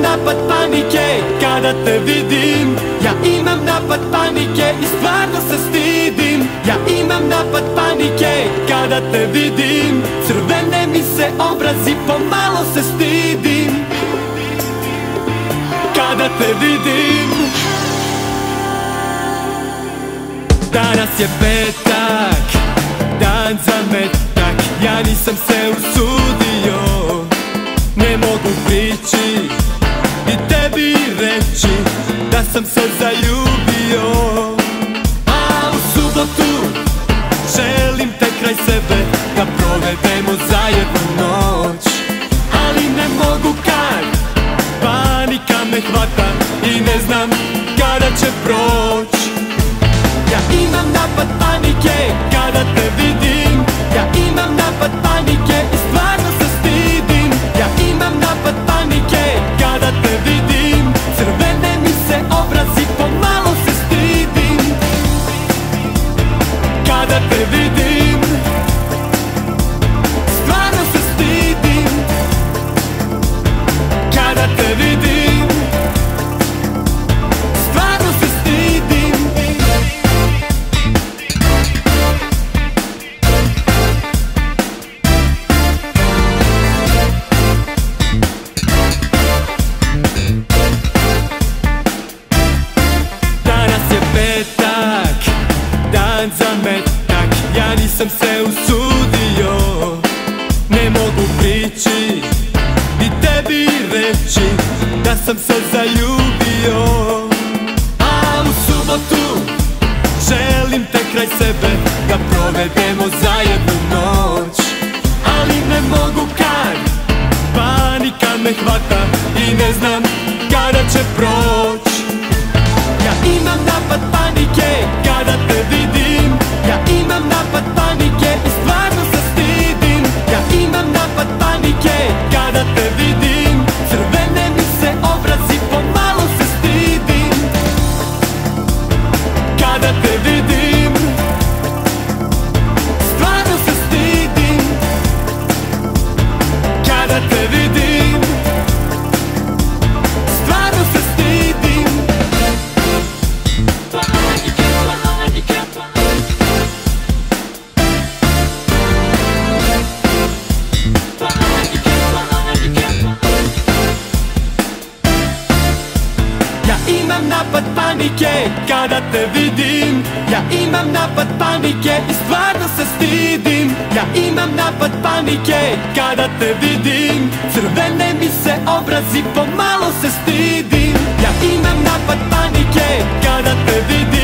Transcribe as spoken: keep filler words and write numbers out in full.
imam napad panike kada te vidim. Ja imam napad panike i stvarno se stidim. Ja imam napad panike kada te vidim. Crvene mi se obrazi, pomalo se stidim kada te vidim. Danas je petak, dan za metak. Ja nisam se usudio, ne mogu prići i tebi reći da sam se zaljubio. A u subotu želim te kraj sebe, da provedemo zajedno noć. Ali ne mogu kad, panika me hvata i ne znam kada će proć. Ja imam napad panike kada te vidim. Ja imam napad panike i stvarno se stidim. Ja imam napad panike kada te vidim. Crvene mi se obrazi, pomalo se stidim kada te vidim. Stvarno se stidim kada te vidim. Dan za metak, ja nisam se usudio, ne mogu prići i tebi reći da sam se zaljubio. A u subotu želim te kraj sebe, da provedemo zajedno noć. Ali ne mogu kad, panika me hvata i ne znam kada će proć. Ja imam napad panike kada te vidim. Ja imam napad panike i stvarno se stidim. Ja imam napad panike kada te vidim. Crvene mi se obrazi, pomalo se stidim kada te vidim. Stvarno se stidim kada te vidim. Stvarno se stidim. Imam napad panike kada te vidim. Ja imam napad panike i stvarno se stidim. Ja imam napad panike kada te vidim. Crvene mi se obrazi, pomalo se stidim. Ja imam napad panike kada te vidim.